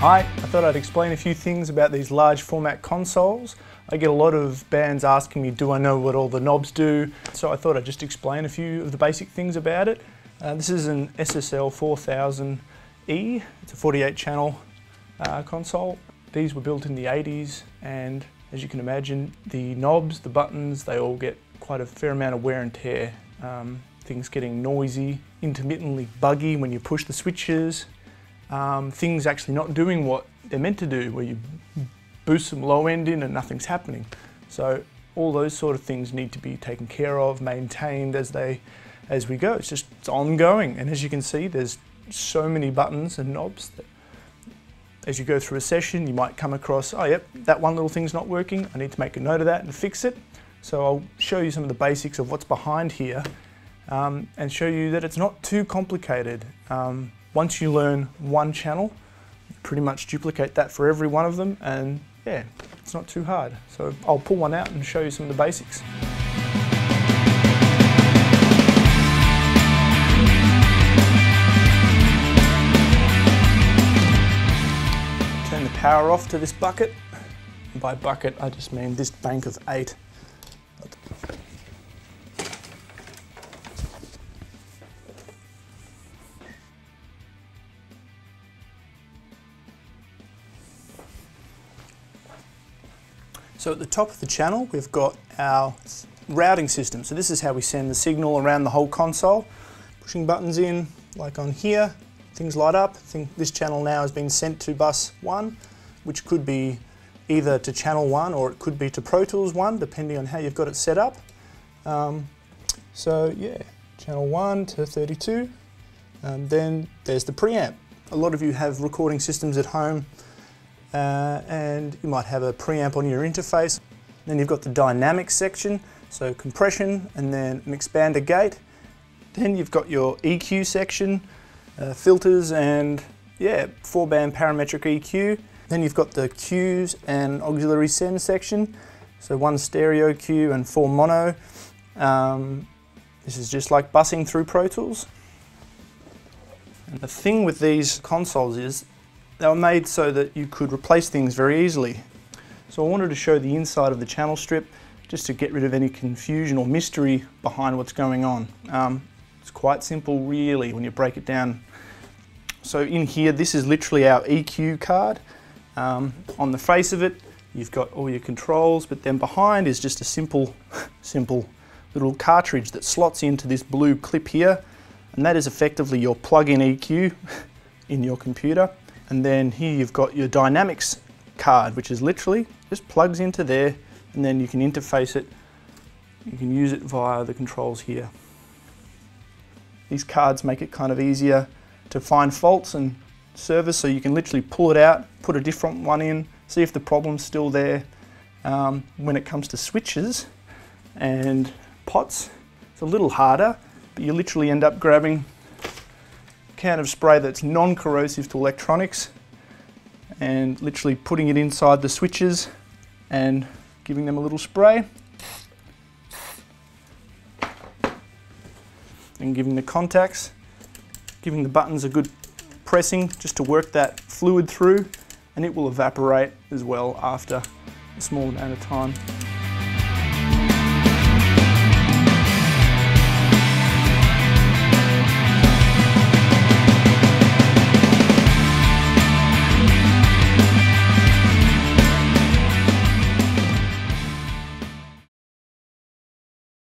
Hi, I thought I'd explain a few things about these large format consoles. I get a lot of bands asking me, do I know what all the knobs do? So I thought I'd just explain a few of the basic things about it. This is an SSL 4000 E. It's a 48 channel console. These were built in the 80s, and as you can imagine, the knobs, the buttons, they all get quite a fair amount of wear and tear. Things getting noisy, intermittently buggy when you push the switches. Things actually not doing what they're meant to do, where you boost some low end in and nothing's happening. So all those sort of things need to be taken care of, maintained as we go. It's ongoing, and as you can see, there's so many buttons and knobs that as you go through a session, you might come across, oh yep, that one little thing's not working, I need to make a note of that and fix it. So I'll show you some of the basics of what's behind here, and show you that it's not too complicated. Once you learn one channel, pretty much duplicate that for every one of them, and yeah, it's not too hard. So I'll pull one out and show you some of the basics. Turn the power off to this bucket. And by bucket, I just mean this bank of 8. So at the top of the channel, we've got our routing system. So this is how we send the signal around the whole console. Pushing buttons in, like on here, things light up. This channel now has been sent to bus 1, which could be either to channel 1 or it could be to Pro Tools 1, depending on how you've got it set up. So yeah, channel 1 to 32. And then there's the preamp. A lot of you have recording systems at home. And you might have a preamp on your interface. Then you've got the dynamic section, so compression and then an expander gate. Then you've got your EQ section, filters and yeah, 4-band parametric EQ. Then you've got the Qs and auxiliary send section, so 1 stereo Q and 4 mono. This is just like busing through Pro Tools. And the thing with these consoles is they were made so that you could replace things very easily. So I wanted to show the inside of the channel strip just to get rid of any confusion or mystery behind what's going on. It's quite simple really when you break it down. So in here, this is literally our EQ card. On the face of it, you've got all your controls, but then behind is just a simple little cartridge that slots into this blue clip here, and that is effectively your plug-in EQ in your computer. And then here you've got your dynamics card, which is literally just plugs into there, and then you can interface it. You can use it via the controls here. These cards make it kind of easier to find faults and service, so you can literally pull it out, put a different one in, see if the problem's still there. When it comes to switches and pots, it's a little harder, but you literally end up grabbing can of spray that's non-corrosive to electronics and literally putting it inside the switches and giving them a little spray and giving the contacts, giving the buttons a good pressing just to work that fluid through, and it will evaporate as well after a small amount of time.